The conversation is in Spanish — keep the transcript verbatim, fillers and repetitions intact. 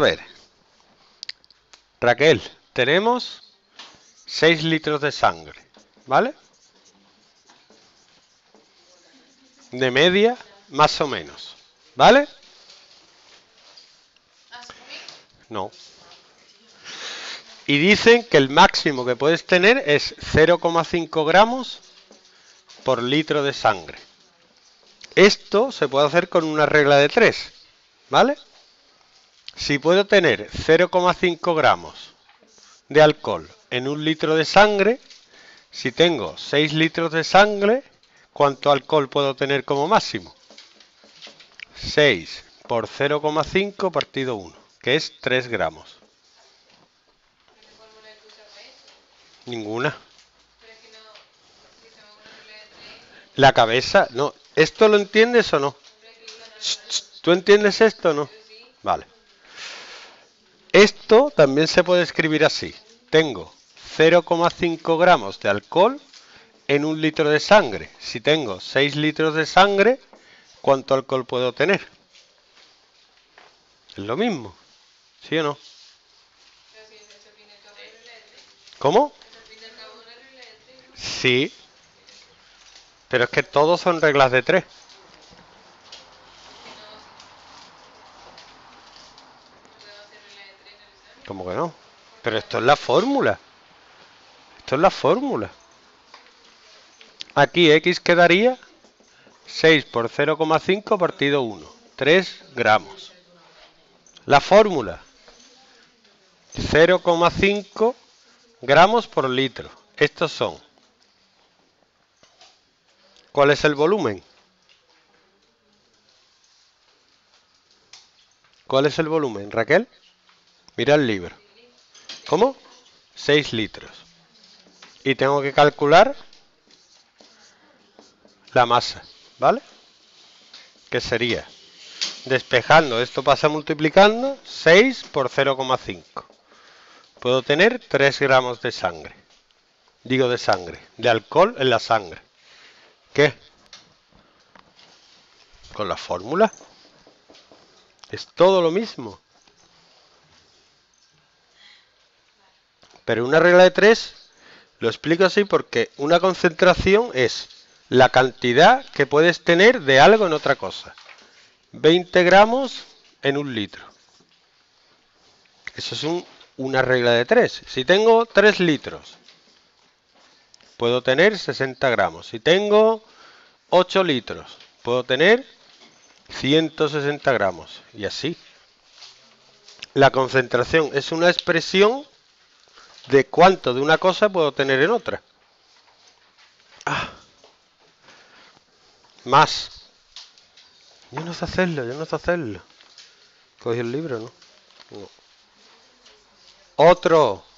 A ver, Raquel, tenemos seis litros de sangre, ¿vale? De media, más o menos, ¿vale? No. Y dicen que el máximo que puedes tener es cero coma cinco gramos por litro de sangre. Esto se puede hacer con una regla de tres, ¿vale? Si puedo tener cero coma cinco gramos de alcohol en un litro de sangre, si tengo seis litros de sangre, ¿cuánto alcohol puedo tener como máximo? seis por cero coma cinco partido uno, que es tres gramos. ¿Qué fórmula usas? Ninguna. Pero es que no, si tengo una regla de tres... La cabeza, no. ¿Esto lo entiendes o no? ¿Tú entiendes esto o no? Vale. Esto también se puede escribir así. Tengo cero coma cinco gramos de alcohol en un litro de sangre. Si tengo seis litros de sangre, ¿cuánto alcohol puedo tener? Es lo mismo, ¿sí o no? ¿Cómo? Sí, pero es que todos son reglas de tres. ¿Cómo que no? Pero esto es la fórmula. Esto es la fórmula. Aquí X quedaría seis por cero coma cinco partido uno, tres gramos. La fórmula, cero coma cinco gramos por litro. Estos son. ¿Cuál es el volumen? ¿Cuál es el volumen, Raquel? Mira el libro. ¿Cómo? seis litros. Y tengo que calcular la masa, ¿vale? Que sería, despejando, esto pasa multiplicando, seis por cero coma cinco. Puedo tener tres gramos de sangre. Digo de sangre, de alcohol en la sangre. ¿Qué? Con la fórmula. Es todo lo mismo. Pero una regla de tres, lo explico así porque una concentración es la cantidad que puedes tener de algo en otra cosa. veinte gramos en un litro. Eso es un, una regla de tres. Si tengo tres litros, puedo tener sesenta gramos. Si tengo ocho litros, puedo tener ciento sesenta gramos. Y así. La concentración es una expresión de cuánto de una cosa puedo tener en otra. Ah. Más. Yo no sé hacerlo, yo no sé hacerlo. Cogí el libro, ¿no? No. Otro.